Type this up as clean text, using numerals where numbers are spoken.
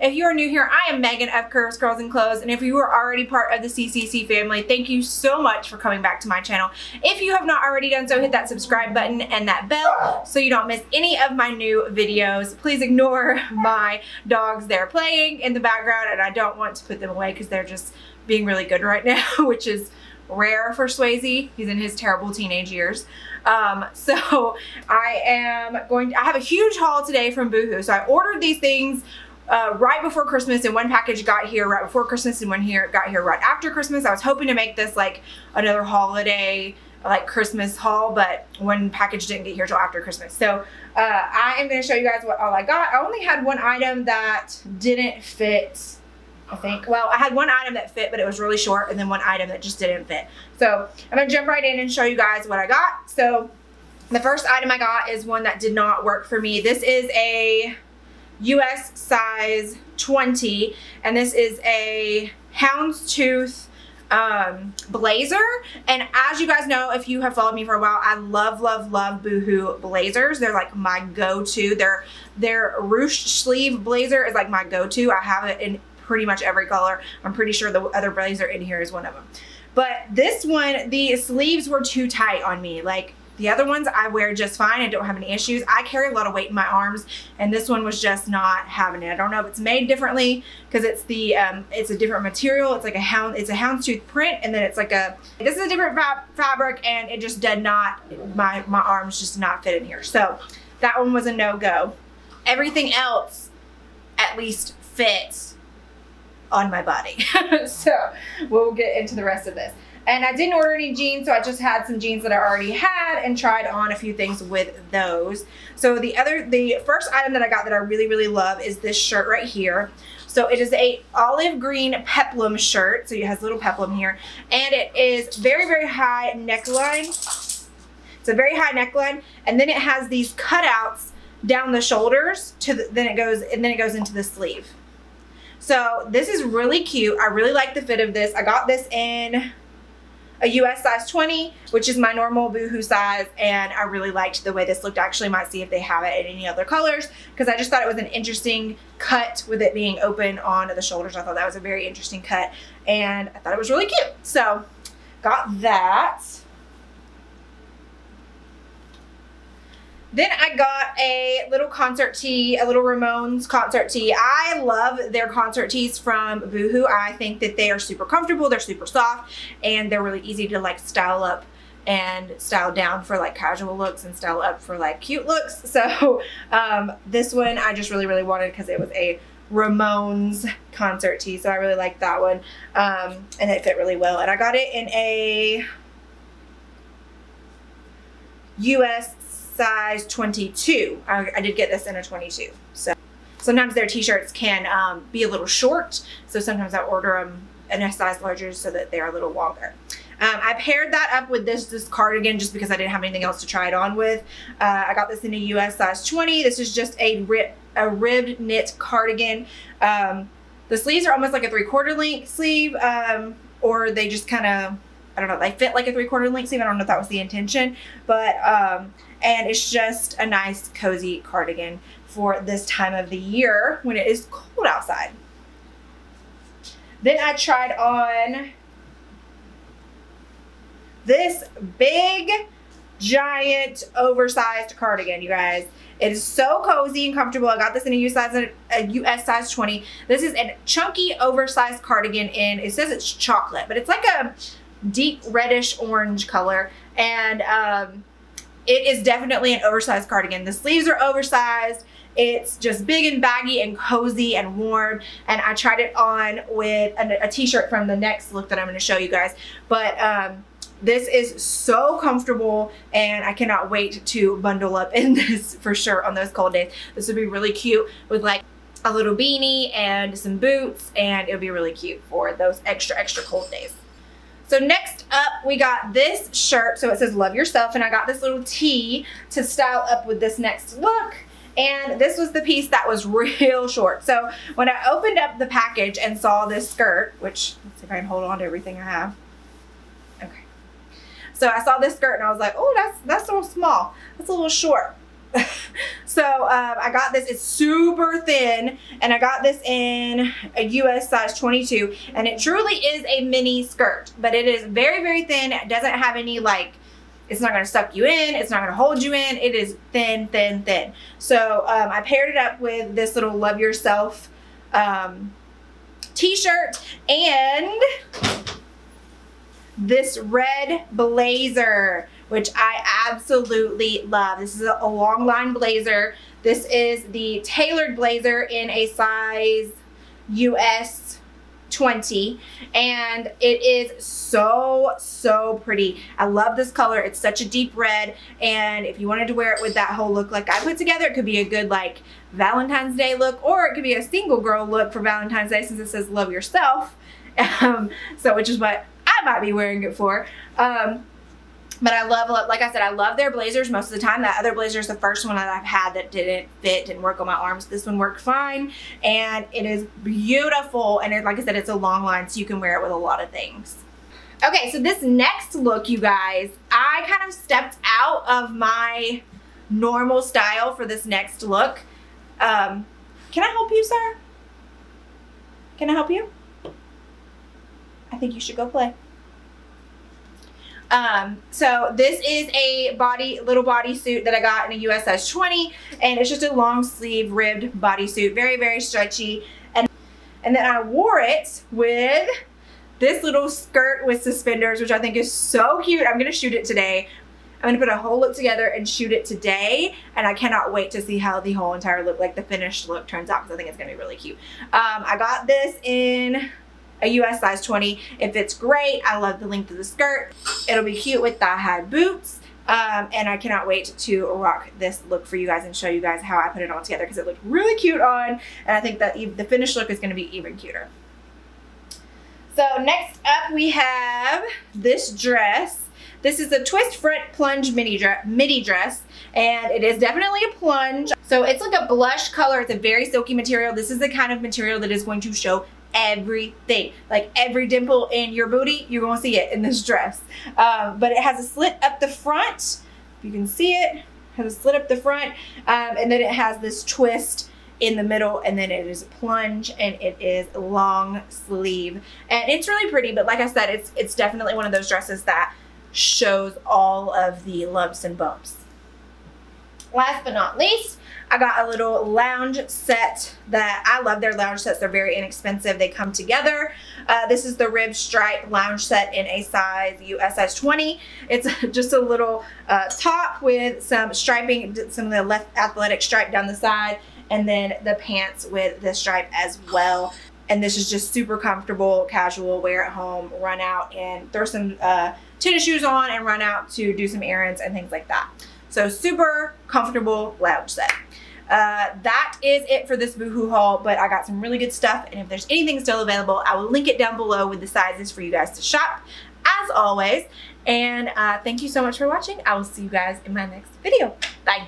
If you are new here, I am Megan of Curves Curls and Clothes, and if you are already part of the CCC family, thank you so much for coming back to my channel. If you have not already done so, hit that subscribe button and that bell so you don't miss any of my new videos. Please ignore my dogs. They're playing in the background and I don't want to put them away because they're just being really good right now, which is rare for Swayze. He's in his terrible teenage years. So I am going to, I have a huge haul today from Boohoo. So I ordered these things right before Christmas, and one package got here right before Christmas and one here got here right after Christmas. I was hoping to make this like another holiday, like Christmas haul, but one package didn't get here till after Christmas. So I am going to show you guys what all I got. I only had one item that didn't fit, I think. Well, I had one item that fit, but it was really short, and then one item that just didn't fit. So I'm going to jump right in and show you guys what I got. So the first item I got is one that did not work for me. This is a US size 20, and this is a houndstooth blazer. And as you guys know, if you have followed me for a while, I love Boohoo blazers. They're like my go-to. Their ruched sleeve blazer is like my go-to. I have it in pretty much every color. I'm pretty sure the other blazer in here is one of them. But this one, the sleeves were too tight on me. Like the other ones I wear just fine. I don't have any issues. I carry a lot of weight in my arms, and this one was just not having it. I don't know if it's made differently because it's the it's a different material. It's like a houndstooth print, and then it's like a, this is a different fabric, and it just did not, my arms just did not fit in here. So that one was a no-go. Everything else at least fits on my body. So we'll get into the rest of this. And I didn't order any jeans, so I just had some jeans that I already had and tried on a few things with those. So the first item that I got that I really love is this shirt right here. So it is a olive green peplum shirt. So it has a little peplum here, and it is very high neckline. It's a very high neckline, and then it has these cutouts down the shoulders to the, then it goes into the sleeve. So this is really cute. I really like the fit of this. I got this in a US size 20, which is my normal Boohoo size, and I really liked the way this looked. I actually might see if they have it in any other colors because I just thought it was an interesting cut with it being open on the shoulders. I thought that was a very interesting cut, and I thought it was really cute. So got that. Then I got a little concert tee, a little Ramones concert tee. I love their concert tees from Boohoo. I think that they are super comfortable, they're super soft, and they're really easy to like style up and style down for like casual looks and style up for like cute looks. So this one I just really wanted because it was a Ramones concert tee. So I really liked that one, and it fit really well. And I got it in a US size 22. I did get this in a 22. So sometimes their t-shirts can be a little short, so sometimes I order them in a size larger so that they're a little longer. I paired that up with this cardigan just because I didn't have anything else to try it on with. I got this in a US size 20. This is just a ribbed knit cardigan. The sleeves are almost like a 3/4 length sleeve, or they just kind of, I don't know, they fit like a 3/4 length sleeve. I don't know if that was the intention, but and it's just a nice cozy cardigan for this time of the year when it is cold outside. Then I tried on this big, giant, oversized cardigan, you guys. It is so cozy and comfortable. I got this in a US size 20. This is a chunky, oversized cardigan in, it says it's chocolate, but it's like a deep reddish orange color, and it is definitely an oversized cardigan. The sleeves are oversized. It's just big and baggy and cozy and warm, and I tried it on with a t-shirt from the next look that I'm going to show you guys. But this is so comfortable, and I cannot wait to bundle up in this for sure on those cold days. This would be really cute with like a little beanie and some boots, and it would be really cute for those extra cold days. So next up, we got this shirt. So it says love yourself, and I got this little tee to style up with this next look. And this was the piece that was real short. So when I opened up the package and saw this skirt, which, let's see if I can hold on to everything I have. Okay. So I saw this skirt and I was like, oh, that's a little small. That's a little short. So I got this, it's super thin, and I got this in a US size 22, and it truly is a mini skirt, but it is very, very thin. It doesn't have any, like, it's not gonna suck you in, it's not gonna hold you in. It is thin, thin, thin. So I paired it up with this little Love Yourself t-shirt and this red blazer, which I absolutely love. This is a long line blazer. This is the tailored blazer in a size US 20, and it is so pretty. I love this color. It's such a deep red, and if you wanted to wear it with that whole look like I put together, it could be a good, like, Valentine's Day look, or it could be a single girl look for Valentine's Day, since it says Love Yourself, so which is what I might be wearing it for. But I love, like I said, I love their blazers most of the time. That other blazer is the first one that I've had that didn't fit, didn't work on my arms. This one worked fine, and it is beautiful. And it, like I said, it's a long line, so you can wear it with a lot of things. Okay, so this next look, you guys, I kind of stepped out of my normal style for this next look. Can I help you, sir? Can I help you? I think you should go play. So this is a little bodysuit that I got in a US size 20, and it's just a long sleeve ribbed bodysuit, very, very stretchy. And then I wore it with this little skirt with suspenders, which I think is so cute. I'm going to shoot it today. I'm going to put a whole look together and shoot it today. And I cannot wait to see how the whole entire look, like the finished look, turns out, because I think it's going to be really cute. I got this in a US size 20. It fits great. I love the length of the skirt. It'll be cute with thigh-high boots. And I cannot wait to rock this look for you guys and show you guys how I put it all together, because it looked really cute on, and I think that the finished look is going to be even cuter. So next up we have this dress. This is a twist front plunge midi dress, and it is definitely a plunge. So it's like a blush color. It's a very silky material. This is the kind of material that is going to show everything, like every dimple in your booty. You're gonna see it in this dress. But it has a slit up the front, if you can see it, has a slit up the front, and then it has this twist in the middle, and then it is a plunge, and it is long sleeve, and it's really pretty. But like I said, it's definitely one of those dresses that shows all of the lumps and bumps. Last but not least, I got a little lounge set that I love. Their lounge sets, they're very inexpensive. They come together. This is the Rib Stripe lounge set in a size US size 20. It's just a little top with some striping, some of the left athletic stripe down the side, and then the pants with the stripe as well. And this is just super comfortable, casual wear at home, run out and throw some tennis shoes on and run out to do some errands and things like that. So super comfortable lounge set. That is it for this Boohoo haul, but I got some really good stuff, and if there's anything still available, I will link it down below with the sizes for you guys to shop, as always. And thank you so much for watching. I will see you guys in my next video. Bye.